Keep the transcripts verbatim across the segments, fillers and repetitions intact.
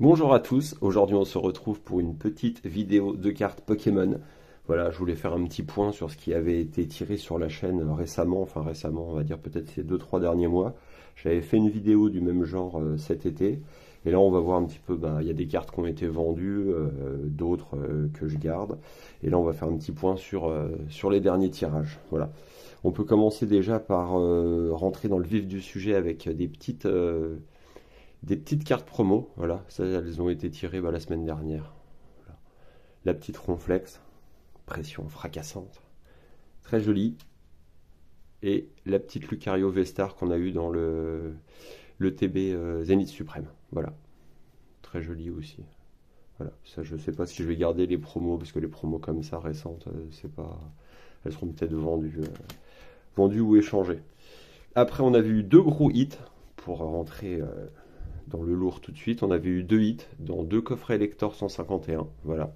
Bonjour à tous, aujourd'hui on se retrouve pour une petite vidéo de cartes Pokémon. Voilà, je voulais faire un petit point sur ce qui avait été tiré sur la chaîne récemment, enfin récemment, on va dire peut-être ces deux trois derniers mois. J'avais fait une vidéo du même genre euh, cet été, et là on va voir un petit peu, ben, il y a des cartes qui ont été vendues, euh, d'autres euh, que je garde, et là on va faire un petit point sur, euh, sur les derniers tirages. Voilà. On peut commencer déjà par euh, rentrer dans le vif du sujet avec des petites... Euh, Des petites cartes promo, voilà, ça elles ont été tirées bah, la semaine dernière. Voilà. La petite Ronflex, pression fracassante, très jolie. Et la petite Lucario V-Star qu'on a eu dans le, le T B euh, Zenith Suprême, voilà. Très jolie aussi. Voilà, ça je sais pas si je vais garder les promos, parce que les promos comme ça récentes, euh, c'est pas... Elles seront peut-être vendues, euh, vendues ou échangées. Après on a vu deux gros hits pour rentrer... Euh, dans le lourd tout de suite, on avait eu deux hits dans deux coffrets Électhor cent cinquante et un, voilà.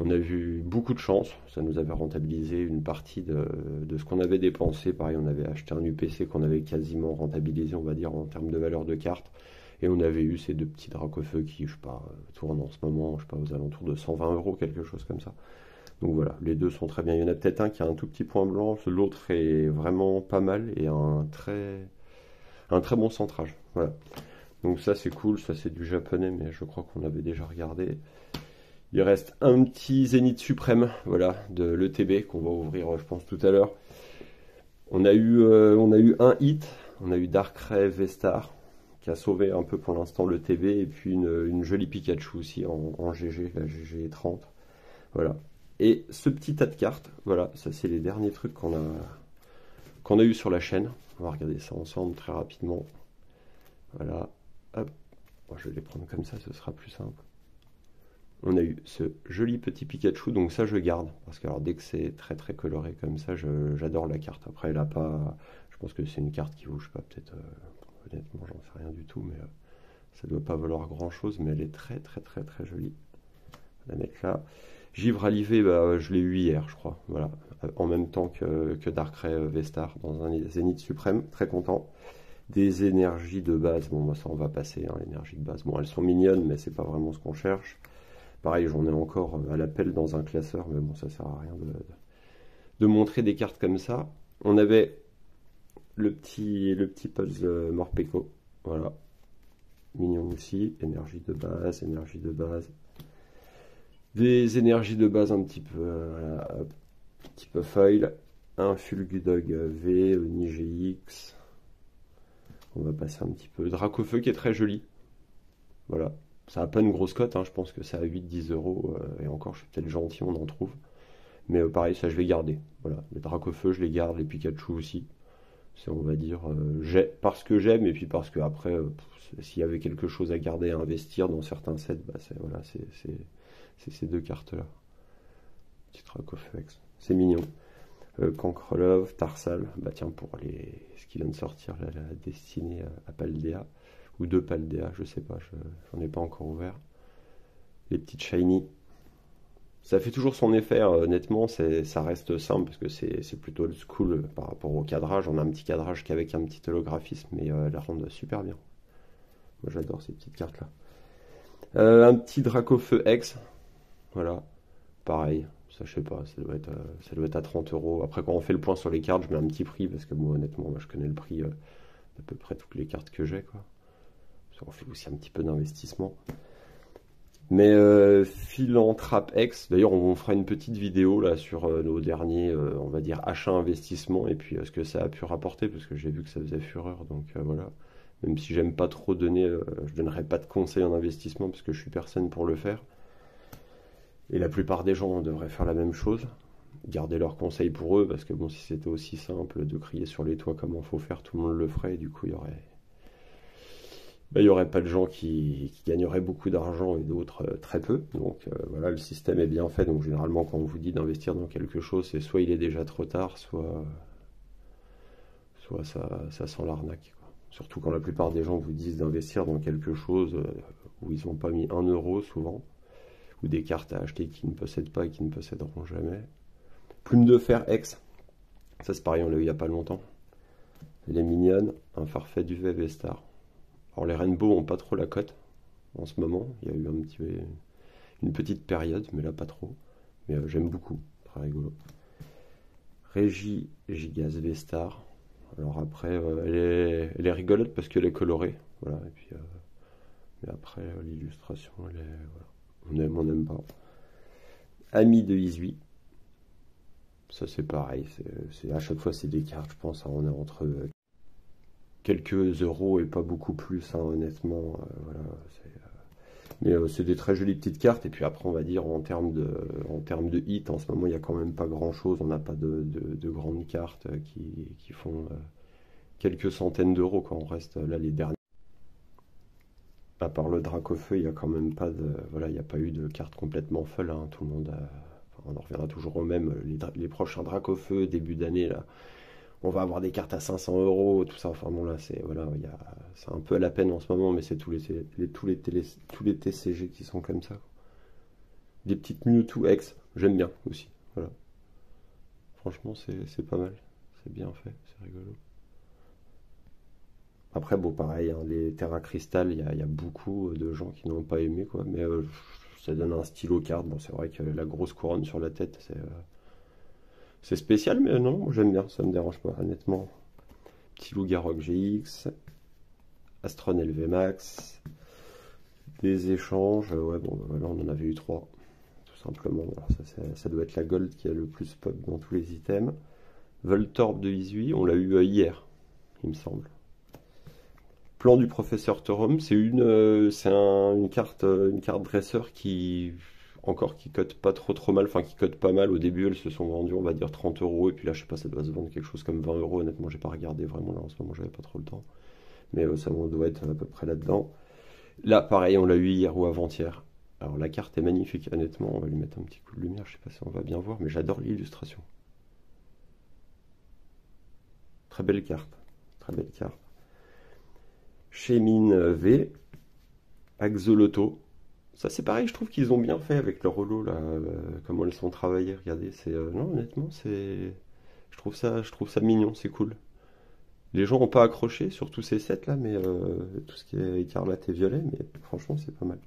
On a eu beaucoup de chance, ça nous avait rentabilisé une partie de, de ce qu'on avait dépensé, pareil on avait acheté un U P C qu'on avait quasiment rentabilisé, on va dire, en termes de valeur de carte, et on avait eu ces deux petits Dracaufeu qui, je sais pas, tournent en ce moment, je sais pas, aux alentours de cent vingt euros, quelque chose comme ça. Donc voilà, les deux sont très bien, il y en a peut-être un qui a un tout petit point blanc, l'autre est vraiment pas mal, et un très, un très bon centrage, voilà. Donc ça c'est cool, ça c'est du japonais, mais je crois qu'on l'avait déjà regardé. Il reste un petit Zenith Suprême, voilà, de l'E T B, qu'on va ouvrir je pense tout à l'heure. On a eu euh, on a eu un hit, on a eu Darkrai V-Star, qui a sauvé un peu pour l'instant l'E T B, et puis une, une jolie Pikachu aussi en, en G G, la G G trente, voilà. Et ce petit tas de cartes, voilà, ça c'est les derniers trucs qu'on a, qu'on a eu sur la chaîne. On va regarder ça ensemble très rapidement, voilà. Hop. Bon, je vais les prendre comme ça, ce sera plus simple. On a eu ce joli petit Pikachu, donc ça je garde, parce que alors, dès que c'est très très coloré comme ça, j'adore la carte. Après elle a pas, je pense que c'est une carte qui vaut, je sais pas, peut-être, euh, honnêtement j'en sais rien du tout, mais euh, ça doit pas valoir grand chose, mais elle est très très très très jolie. On va la mettre là. Givrali V, bah, je l'ai eu hier je crois, voilà, en même temps que, que Darkrai V-Star dans un Zenith Suprême, très content. Des énergies de base, bon moi ça on va passer, hein, l'énergie de base, bon elles sont mignonnes mais c'est pas vraiment ce qu'on cherche. Pareil j'en ai encore à l'appel dans un classeur, mais bon ça sert à rien de, de montrer des cartes comme ça. On avait le petit le petit puzzle Morpeco, voilà, mignon aussi, énergie de base, énergie de base, des énergies de base un petit peu, voilà, un petit peu foil, un Fulgudog V, un I G X. On va passer un petit peu. Dracaufeu qui est très joli. Voilà. Ça n'a pas une grosse cote. Hein. Je pense que ça a huit dix euros. Euh, et encore, je suis peut-être gentil, on en trouve. Mais euh, pareil, ça, je vais garder. Voilà. Les Dracaufeu, je les garde. Les Pikachu aussi. C'est, on va dire, euh, j'ai, parce que j'aime. Et puis parce que après, euh, s'il y avait quelque chose à garder, à investir dans certains sets, bah, c'est, voilà, c'est, c'est, c'est ces deux cartes-là. Petit Dracaufeu X. C'est mignon. Euh, Conquer Love, Tarsal, bah tiens pour les ce qui vient de sortir la, la destinée à, à Paldea ou de Paldea, je sais pas, j'en ai pas encore ouvert. Les petites Shiny, ça fait toujours son effet, euh, honnêtement, ça reste simple parce que c'est plutôt old school euh, par rapport au cadrage. On a un petit cadrage qu'avec un petit holographisme, mais euh, la rendent super bien. Moi j'adore ces petites cartes là. Euh, un petit Dracaufeu X, voilà, pareil. Ça, je sais pas, ça doit être, ça doit être à trente euros. Après, quand on fait le point sur les cartes, je mets un petit prix parce que moi, honnêtement, moi, je connais le prix euh, d'à peu près toutes les cartes que j'ai, quoi. Parce qu'on fait aussi un petit peu d'investissement. Mais euh, Philanthrop X, d'ailleurs, on, on fera une petite vidéo là sur euh, nos derniers, euh, on va dire, achats investissements et puis euh, ce que ça a pu rapporter parce que j'ai vu que ça faisait fureur. Donc euh, voilà, même si j'aime pas trop donner, euh, je donnerai pas de conseils en investissement parce que je suis personne pour le faire. Et la plupart des gens devraient faire la même chose, garder leurs conseils pour eux, parce que bon, si c'était aussi simple de crier sur les toits comment faut faire, tout le monde le ferait, et du coup, il y aurait, ben, il y aurait pas de gens qui, qui gagneraient beaucoup d'argent et d'autres euh, très peu. Donc euh, voilà, le système est bien fait, donc généralement, quand on vous dit d'investir dans quelque chose, c'est soit il est déjà trop tard, soit, soit ça, ça sent l'arnaque. Surtout quand la plupart des gens vous disent d'investir dans quelque chose euh, où ils n'ont pas mis un euro, souvent. Ou des cartes à acheter qui ne possèdent pas et qui ne posséderont jamais. Plume de fer X, ça c'est pareil, on l'a eu il n'y a pas longtemps. Elle est mignonne, un Farfait du V-V-Star. Alors les Rainbow n'ont pas trop la cote, en ce moment. Il y a eu un petit, une petite période, mais là pas trop. Mais euh, j'aime beaucoup, très rigolo. Régie Gigas V-Star. Alors après, euh, elle, est, elle est rigolote parce qu'elle est colorée. Voilà, et puis, euh, mais après, euh, l'illustration, elle est, voilà. On aime, on n'aime pas. Ami de Hisui. Ça c'est pareil, c'est à chaque fois c'est des cartes, je pense, hein, on est entre euh, quelques euros et pas beaucoup plus, hein, honnêtement. Euh, voilà, euh, mais euh, c'est des très jolies petites cartes, et puis après on va dire en termes de, en termes de hit, en ce moment il n'y a quand même pas grand chose, on n'a pas de, de, de grandes cartes euh, qui, qui font euh, quelques centaines d'euros quand on reste euh, là les derniers. À part le Dracaufeu, il n'y a quand même pas de. Voilà, il n'y a pas eu de carte complètement folle, hein, tout le monde a. On en reviendra toujours au même, les, les prochains Dracaufeu, début d'année, là, on va avoir des cartes à cinq cents euros, tout ça, enfin bon, là, c'est voilà, un peu à la peine en ce moment, mais c'est tous les, les, tous, les télé, tous les T C G qui sont comme ça. Des petites Mewtwo X, j'aime bien aussi, voilà. Franchement, c'est pas mal, c'est bien fait, c'est rigolo. Après, bon, pareil, hein, les Terra cristal, il y a, y a beaucoup de gens qui n'ont pas aimé, quoi, mais... Euh, ça donne un stylo carte. Bon, c'est vrai que la grosse couronne sur la tête, c'est euh, spécial, mais non, j'aime bien, ça me dérange pas, honnêtement. Petit Lougaroc G X, Astron L V Max, des échanges, ouais, bon, voilà, on en avait eu trois, tout simplement. Alors, ça, ça doit être la gold qui a le plus pop dans tous les items. Voltorb de Izui, on l'a eu hier, il me semble. Plan du professeur Thorum, c'est une, euh, c'est un, une carte, une carte dresseur qui, encore, qui cote pas trop trop mal, enfin qui cote pas mal. Au début, elles se sont vendues, on va dire trente euros, et puis là, je sais pas, ça doit se vendre quelque chose comme vingt euros. Honnêtement, j'ai pas regardé vraiment là en ce moment, j'avais pas trop le temps, mais euh, ça on doit être à peu près là-dedans. Là, pareil, on l'a eu hier ou avant-hier. Alors la carte est magnifique, honnêtement. On va lui mettre un petit coup de lumière, je sais pas si on va bien voir, mais j'adore l'illustration. Très belle carte, très belle carte. Chez Mine V, Axoloto, ça c'est pareil, je trouve qu'ils ont bien fait avec leur holo là, euh, comment elles sont travaillées, regardez, c'est, euh, non honnêtement, c'est, je trouve ça, je trouve ça mignon, c'est cool. Les gens n'ont pas accroché sur tous ces sets là, mais euh, tout ce qui est écarlate et violet, mais franchement c'est pas mal.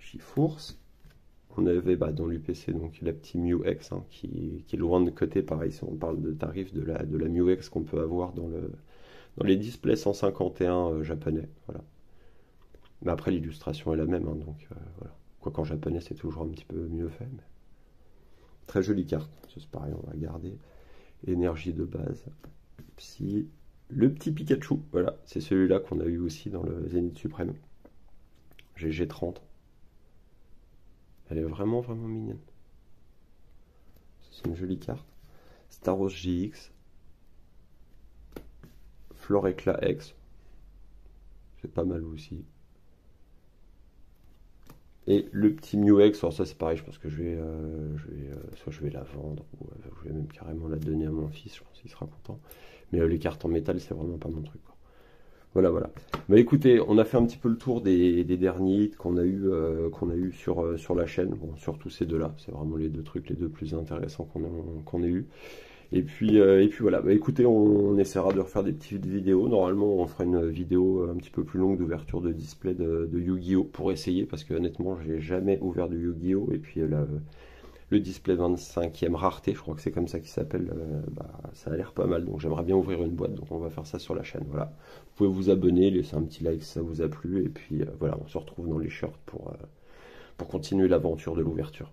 Chifours, on avait bah, dans l'U P C donc la petite MuX hein, qui, qui est loin de côté, pareil si on parle de tarif de la, de la MuX qu'on peut avoir dans le... Dans les displays cent cinquante et un euh, japonais, voilà. Mais après l'illustration est la même, hein, donc euh, voilà. Quoiqu'en japonais c'est toujours un petit peu mieux fait. Mais... Très jolie carte, c'est pareil, on va garder. Énergie de base. Psy. Le petit Pikachu, voilà, c'est celui-là qu'on a eu aussi dans le Zenith Suprême. G G trente. Elle est vraiment vraiment mignonne. C'est une jolie carte. Staros G X. Flore éclat X, c'est pas mal aussi. Et le petit MuX, alors ça c'est pareil, je pense que je vais, euh, je vais euh, soit je vais la vendre, ou euh, je vais même carrément la donner à mon fils, je pense qu'il sera content. Mais euh, les cartes en métal, c'est vraiment pas mon truc, quoi. Voilà, voilà. Bah écoutez, on a fait un petit peu le tour des, des derniers hits qu'on a eu, euh, qu'on a eu sur, euh, sur la chaîne, bon, surtout ces deux-là, c'est vraiment les deux trucs, les deux plus intéressants qu'on a, qu'on ait eu. Et puis, euh, et puis voilà, bah, écoutez, on, on essaiera de refaire des petites vidéos. Normalement, on fera une vidéo un petit peu plus longue d'ouverture de display de, de Yu-Gi-Oh! Pour essayer, parce que honnêtement, j'ai jamais ouvert de Yu-Gi-Oh! Et puis là, le display vingt-cinquième rareté, je crois que c'est comme ça qu'il s'appelle, euh, bah, ça a l'air pas mal. Donc j'aimerais bien ouvrir une boîte, donc on va faire ça sur la chaîne. Voilà. Vous pouvez vous abonner, laisser un petit like si ça vous a plu. Et puis euh, voilà, on se retrouve dans les shorts pour, euh, pour continuer l'aventure de l'ouverture.